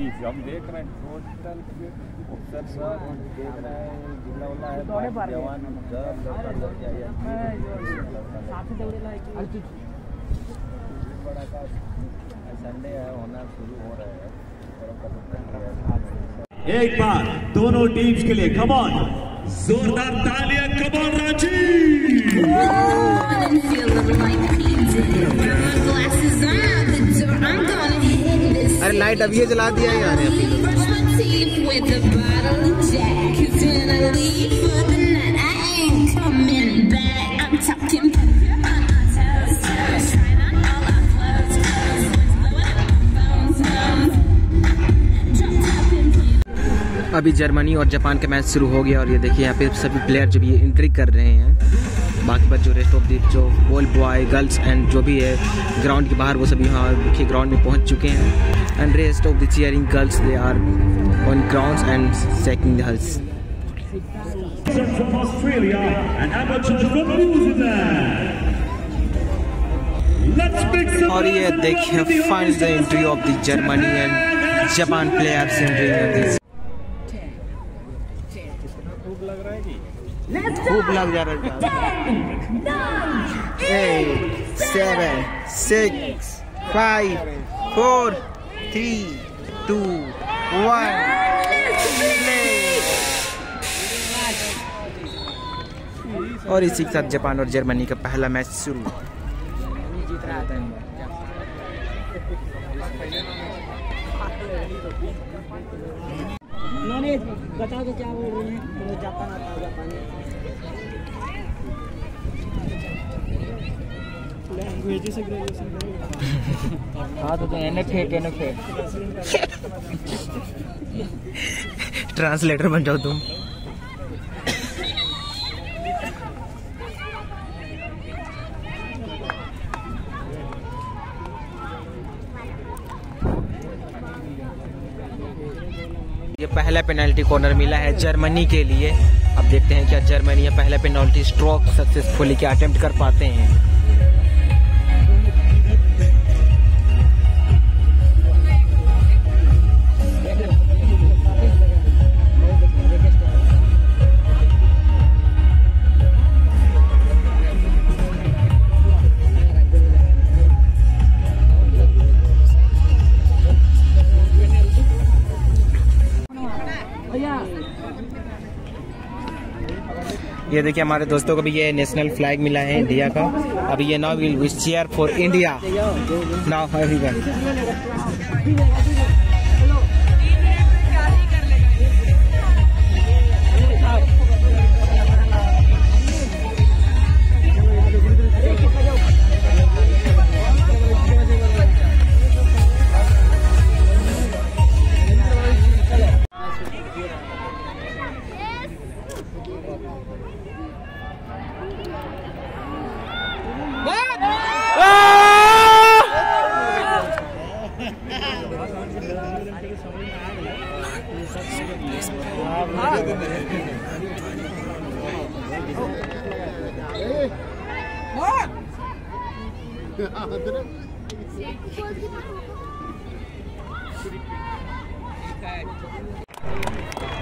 बीच हम देख रहे हैं टोटल उत्तर सर देख रहे हैं जिला वाला है दोनों बार जवान जब साथ में दौड़े लाए कि बड़ा का संडे है होना शुरू हो रहा है। एक बार दोनों टीम्स के लिए कम ऑन जोरदार तालियां कम ऑन रांची। अरे लाइट अब ये जला दिया यार। अभी जर्मनी और जापान का मैच शुरू हो गया और ये देखिए यहाँ पे सभी प्लेयर जब ये एंट्री कर रहे हैं, बाकी पर जो रेस्ट ऑफ दी जो बॉल बॉय गर्ल्स एंड जो भी है ग्राउंड के बाहर वो सभी यहाँ देखिए ग्राउंड में पहुँच चुके हैं and rest of the cheering girls they are on ground and checking the hulls. और ये देखिए final the entry of the Germany and Japan players entry. खूब लग रहा है जी, खूब लग जा रहा है। 8, 7, 6, 5, 4, 3, 2, 1 और इसी के साथ जापान और जर्मनी का पहला मैच शुरू। उन्होंने बता दो क्या बोल रहे हैं। जापान आता है, जापानी लैंग्वेज से ग्रेजुएशन करेगा। हाँ तो एनएफ ट्रांसलेटर बन जाओ तुम। ये पहला पेनल्टी कॉर्नर मिला है जर्मनी के लिए। अब देखते हैं क्या जर्मनी यह पहला पेनल्टी स्ट्रोक सक्सेसफुली क्या अटेम्प्ट कर पाते हैं। ये देखिए हमारे दोस्तों को भी ये नेशनल फ्लैग मिला है इंडिया का। अब ये now will cheer for India now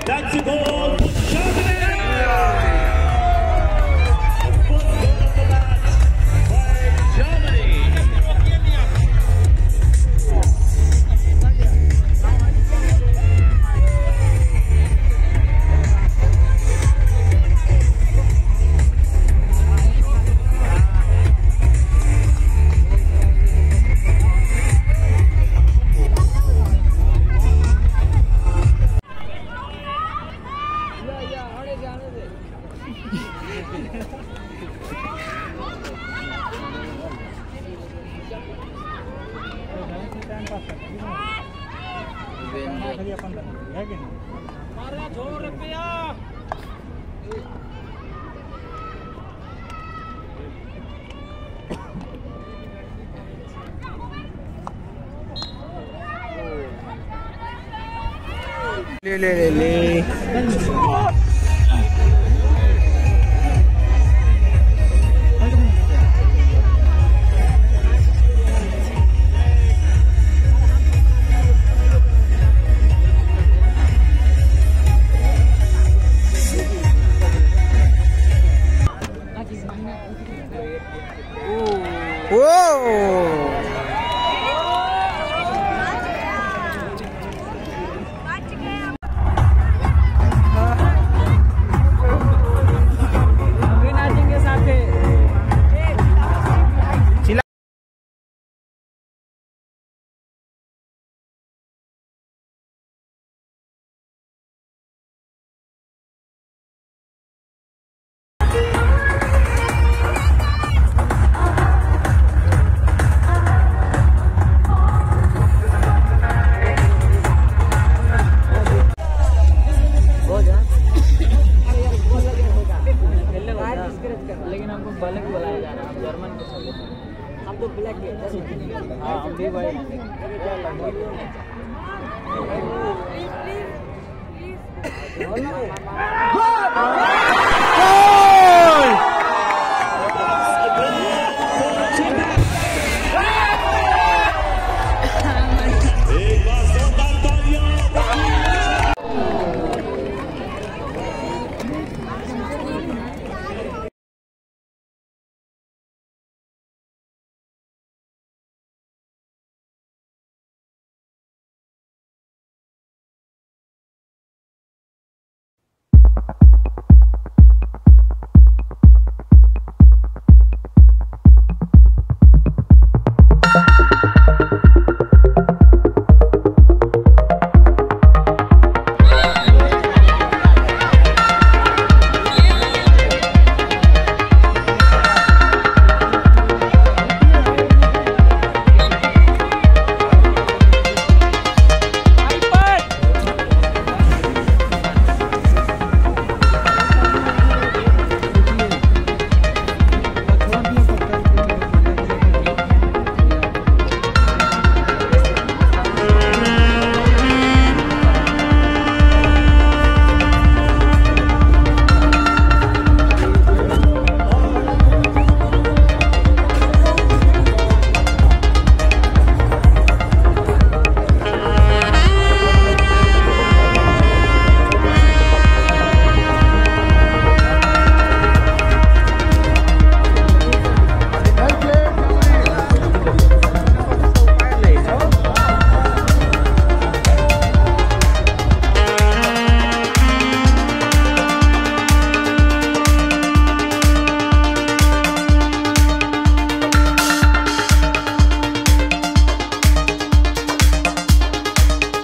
That's a goal for Germany! ले